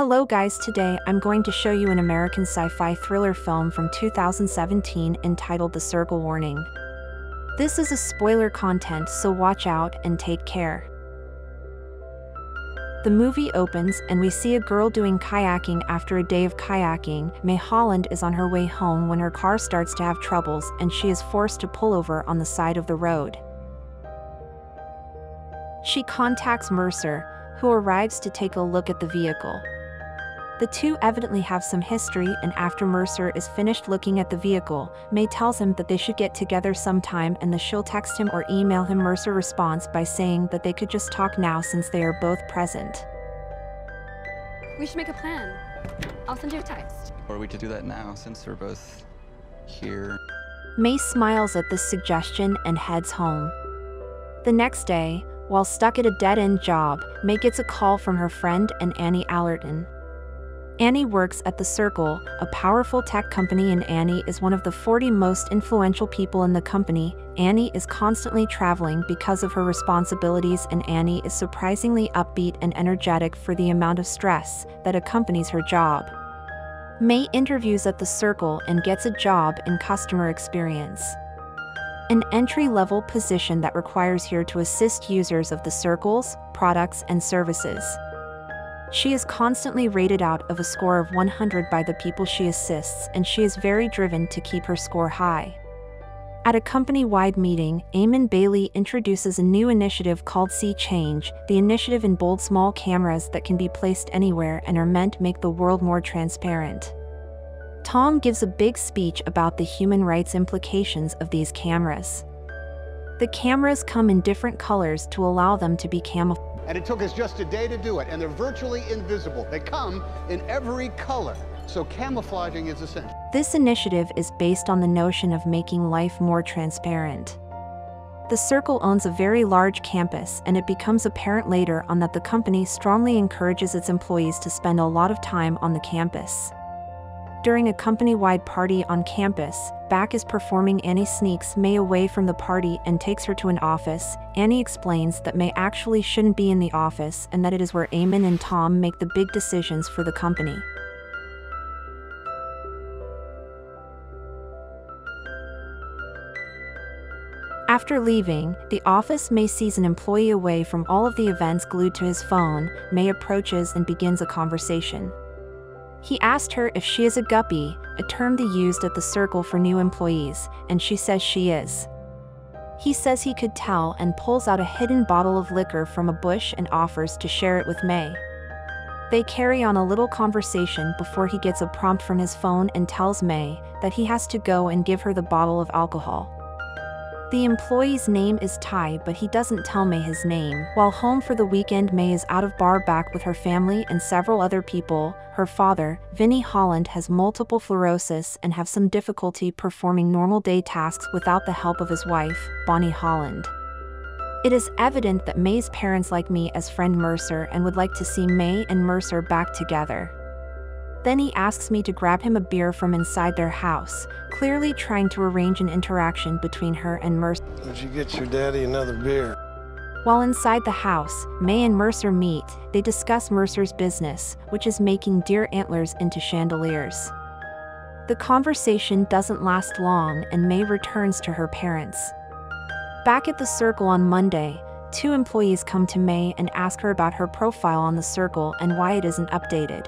Hello guys, today I'm going to show you an American sci-fi thriller film from 2017 entitled The Circle. Warning. This is a spoiler content, so watch out and take care. The movie opens and we see a girl doing kayaking after a day of kayaking. Mae Holland is on her way home when her car starts to have troubles and she is forced to pull over on the side of the road. She contacts Mercer, who arrives to take a look at the vehicle. The two evidently have some history, and after Mercer is finished looking at the vehicle, Mae tells him that they should get together sometime and that she'll text him or email him. Mercer responds by saying that they could just talk now since they are both present. We should make a plan. I'll send you a text. Or we could do that now since we're both here. Mae smiles at this suggestion and heads home. The next day, while stuck at a dead-end job, Mae gets a call from her friend and Annie Allerton. Annie works at The Circle, a powerful tech company, and Annie is one of the 40 most influential people in the company. Annie is constantly traveling because of her responsibilities, and Annie is surprisingly upbeat and energetic for the amount of stress that accompanies her job. Mae interviews at The Circle and gets a job in customer experience, an entry-level position that requires her to assist users of the Circle's products and services. She is constantly rated out of a score of 100 by the people she assists, and she is very driven to keep her score high. At a company-wide meeting, Eamon Bailey introduces a new initiative called SeeChange. The initiative involves small cameras that can be placed anywhere and are meant to make the world more transparent. Tom gives a big speech about the human rights implications of these cameras. The cameras come in different colors to allow them to be camouflaged. And it took us just a day to do it, and they're virtually invisible. They come in every color, so camouflaging is essential. This initiative is based on the notion of making life more transparent. The Circle owns a very large campus, and it becomes apparent later on that the company strongly encourages its employees to spend a lot of time on the campus. During a company-wide party on campus, Back is performing. Annie sneaks Mae away from the party and takes her to an office. Annie explains that Mae actually shouldn't be in the office and that it is where Eamon and Tom make the big decisions for the company. After leaving the office, Mae sees an employee away from all of the events glued to his phone. Mae approaches and begins a conversation. He asked her if she is a guppy, a term they used at the Circle for new employees, and she says she is. He says he could tell and pulls out a hidden bottle of liquor from a bush and offers to share it with Mae. They carry on a little conversation before he gets a prompt from his phone and tells Mae that he has to go and give her the bottle of alcohol. The employee's name is Ty, but he doesn't tell Mae his name. While home for the weekend, Mae is out of bar back with her family and several other people. Her father, Vinnie Holland, has multiple sclerosis and have some difficulty performing normal day tasks without the help of his wife, Bonnie Holland. It is evident that Mae's parents like Mae as friend Mercer and would like to see Mae and Mercer back together. Then he asks Mae to grab him a beer from inside their house, clearly trying to arrange an interaction between her and Mercer. Would you get your daddy another beer? While inside the house, Mae and Mercer meet. They discuss Mercer's business, which is making deer antlers into chandeliers. The conversation doesn't last long, and Mae returns to her parents. Back at the Circle on Monday, two employees come to Mae and ask her about her profile on the Circle and why it isn't updated.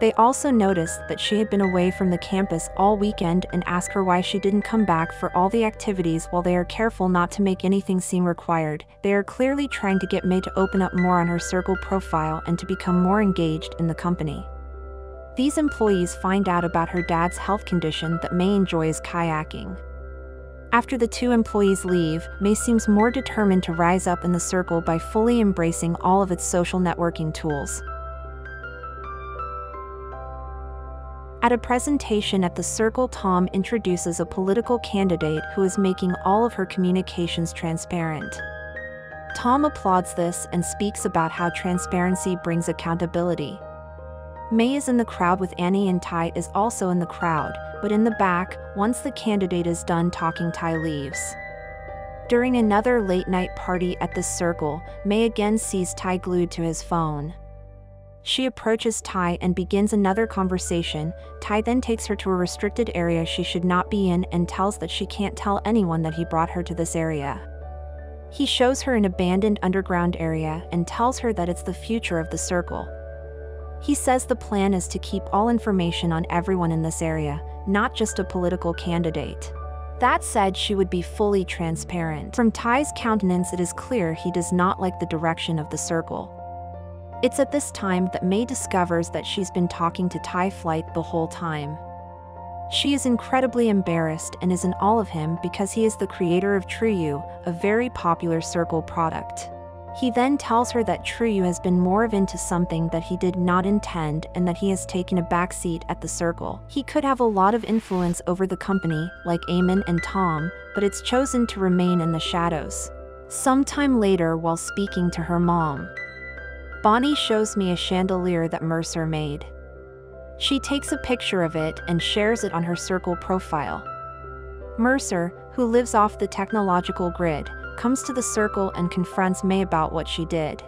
They also noticed that she had been away from the campus all weekend and ask her why she didn't come back for all the activities. While they are careful not to make anything seem required, they are clearly trying to get Mae to open up more on her Circle profile and to become more engaged in the company. These employees find out about her dad's health condition that Mae enjoys kayaking. After the two employees leave, Mae seems more determined to rise up in the Circle by fully embracing all of its social networking tools. At a presentation at the Circle, Tom introduces a political candidate who is making all of her communications transparent. Tom applauds this and speaks about how transparency brings accountability. Mae is in the crowd with Annie, and Ty is also in the crowd, but in the back. Once the candidate is done talking, Ty leaves. During another late-night party at the Circle, Mae again sees Ty glued to his phone. She approaches Ty and begins another conversation. Ty then takes her to a restricted area she should not be in and tells that she can't tell anyone that he brought her to this area. He shows her an abandoned underground area and tells her that it's the future of the Circle. He says the plan is to keep all information on everyone in this area, not just a political candidate. That said, she would be fully transparent. From Ty's countenance, it is clear he does not like the direction of the Circle. It's at this time that Mae discovers that she's been talking to Ty Flight the whole time. She is incredibly embarrassed and is in awe of him because he is the creator of Truyu, a very popular Circle product. He then tells her that Truyu has been morphed into something that he did not intend and that he has taken a backseat at the Circle. He could have a lot of influence over the company, like Eamon and Tom, but it's chosen to remain in the shadows. Sometime later, while speaking to her mom, Bonnie shows me a chandelier that Mercer made. She takes a picture of it and shares it on her Circle profile. Mercer, who lives off the technological grid, comes to the Circle and confronts Mae about what she did.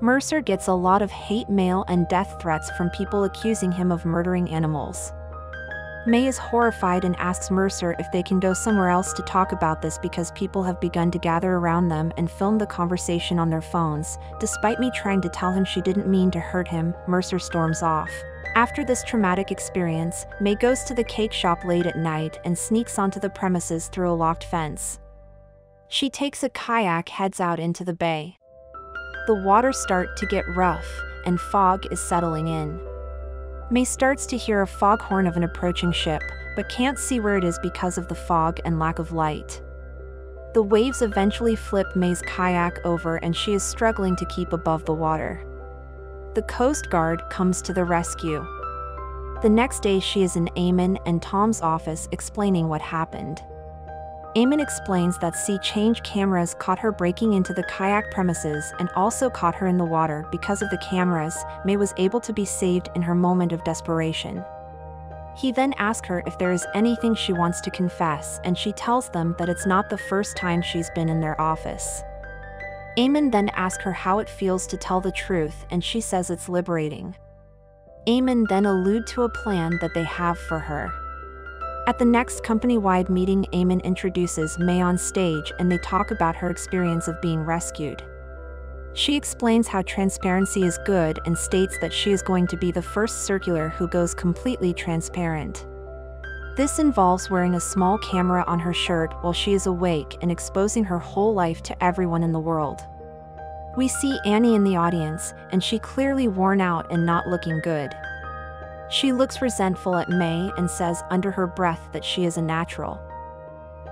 Mercer gets a lot of hate mail and death threats from people accusing him of murdering animals. Mae is horrified and asks Mercer if they can go somewhere else to talk about this because people have begun to gather around them and film the conversation on their phones. Despite me trying to tell him she didn't mean to hurt him, Mercer storms off. After this traumatic experience, Mae goes to the cake shop late at night and sneaks onto the premises through a locked fence. She takes a kayak, heads out into the bay. The waters start to get rough, and fog is settling in. Mae starts to hear a foghorn of an approaching ship, but can't see where it is because of the fog and lack of light. The waves eventually flip Mae's kayak over and she is struggling to keep above the water. The Coast Guard comes to the rescue. The next day she is in Eamon and Tom's office explaining what happened. Eamon explains that SeeChange cameras caught her breaking into the kayak premises and also caught her in the water. Because of the cameras, Mae was able to be saved in her moment of desperation. He then asks her if there is anything she wants to confess, and she tells them that it's not the first time she's been in their office. Eamon then asks her how it feels to tell the truth, and she says it's liberating. Eamon then alludes to a plan that they have for her. At the next company-wide meeting, Eamon introduces Mae on stage and they talk about her experience of being rescued. She explains how transparency is good and states that she is going to be the first Circular who goes completely transparent. This involves wearing a small camera on her shirt while she is awake and exposing her whole life to everyone in the world. We see Annie in the audience, and she's clearly worn out and not looking good. She looks resentful at Mae and says under her breath that she is a natural.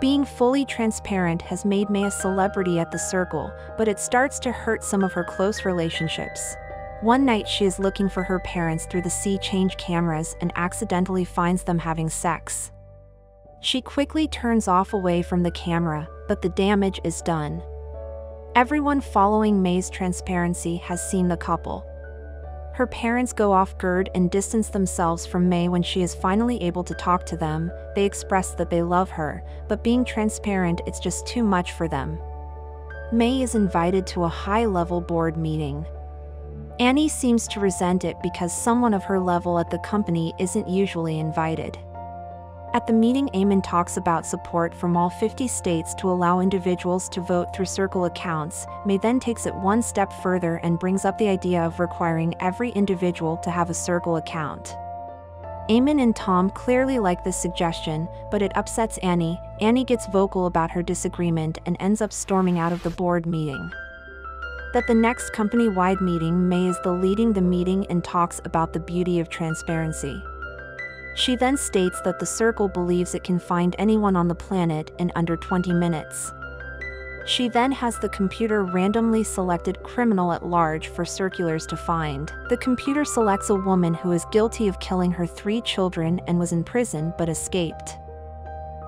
Being fully transparent has made Mae a celebrity at the Circle, but it starts to hurt some of her close relationships. One night she is looking for her parents through the SeeChange cameras and accidentally finds them having sex. She quickly turns away from the camera, but the damage is done. Everyone following Mae's transparency has seen the couple. Her parents go off-guard and distance themselves from Mae. When she is finally able to talk to them, they express that they love her, but being transparent, it's just too much for them. Mae is invited to a high-level board meeting. Annie seems to resent it because someone of her level at the company isn't usually invited. At the meeting, Eamon talks about support from all 50 states to allow individuals to vote through Circle accounts. Mae then takes it one step further and brings up the idea of requiring every individual to have a Circle account. Eamon and Tom clearly like this suggestion, but it upsets Annie. Annie gets vocal about her disagreement and ends up storming out of the board meeting. At the next company-wide meeting, Mae is leading the meeting and talks about the beauty of transparency. She then states that the Circle believes it can find anyone on the planet in under 20 minutes. She then has the computer randomly selected criminal at large for Circulars to find. The computer selects a woman who is guilty of killing her 3 children and was in prison but escaped.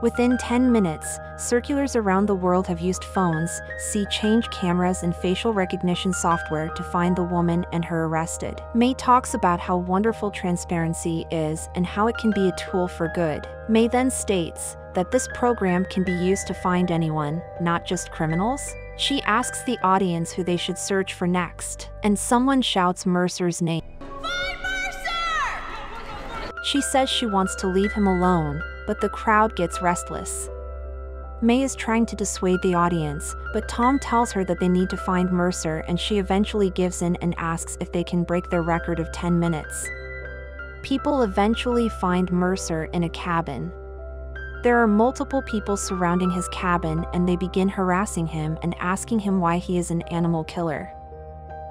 Within 10 minutes, Circulars around the world have used phones, SeeChange cameras and facial recognition software to find the woman and her arrested. Mae talks about how wonderful transparency is and how it can be a tool for good. Mae then states that this program can be used to find anyone, not just criminals. She asks the audience who they should search for next, and someone shouts Mercer's name. Find Mercer! She says she wants to leave him alone, but the crowd gets restless. Mae is trying to dissuade the audience, but Tom tells her that they need to find Mercer, and she eventually gives in and asks if they can break their record of 10 minutes. People eventually find Mercer in a cabin. There are multiple people surrounding his cabin, and they begin harassing him and asking him why he is an animal killer.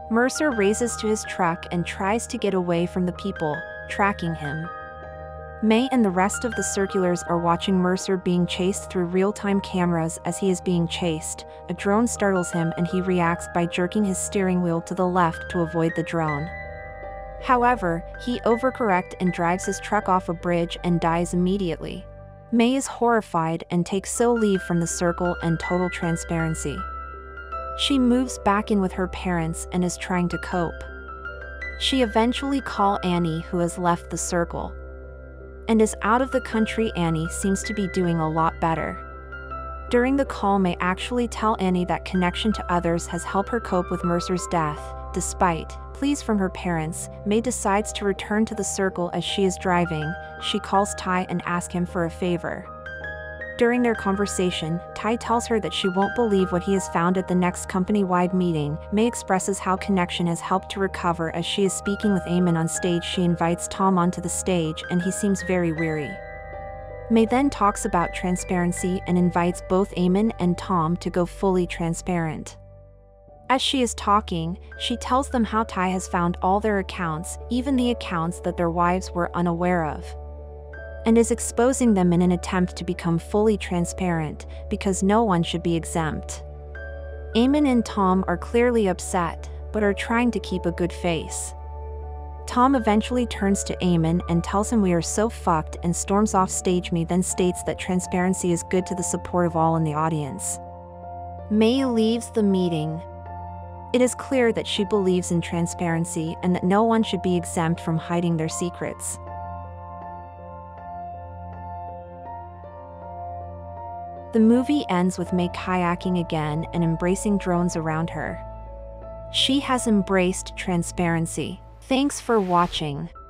Mercer races to his truck and tries to get away from the people, tracking him. Mae and the rest of the circulars are watching Mercer being chased through real-time cameras. As he is being chased, a drone startles him and he reacts by jerking his steering wheel to the left to avoid the drone. However, he overcorrects and drives his truck off a bridge and dies immediately. Mae is horrified and takes so leave from the circle and total transparency. She moves back in with her parents and is trying to cope. She eventually calls Annie, who has left the circle and is out of the country. Annie seems to be doing a lot better. During the call, Mae actually tells Annie that connection to others has helped her cope with Mercer's death. Despite pleas from her parents, Mae decides to return to the circle. As she is driving, she calls Ty and asks him for a favor. During their conversation, Ty tells her that she won't believe what he has found at the next company-wide meeting. Mae expresses how connection has helped to recover. As she is speaking with Eamon on stage, she invites Tom onto the stage and he seems very weary. Mae then talks about transparency and invites both Eamon and Tom to go fully transparent. As she is talking, she tells them how Ty has found all their accounts, even the accounts that their wives were unaware of, and is exposing them in an attempt to become fully transparent, because no one should be exempt. Eamon and Tom are clearly upset, but are trying to keep a good face. Tom eventually turns to Eamon and tells him we are so fucked, and storms off stage. Mae then states that transparency is good to the support of all in the audience. Mae leaves the meeting. It is clear that she believes in transparency and that no one should be exempt from hiding their secrets. The movie ends with Mae kayaking again and embracing drones around her. She has embraced transparency. Thanks for watching.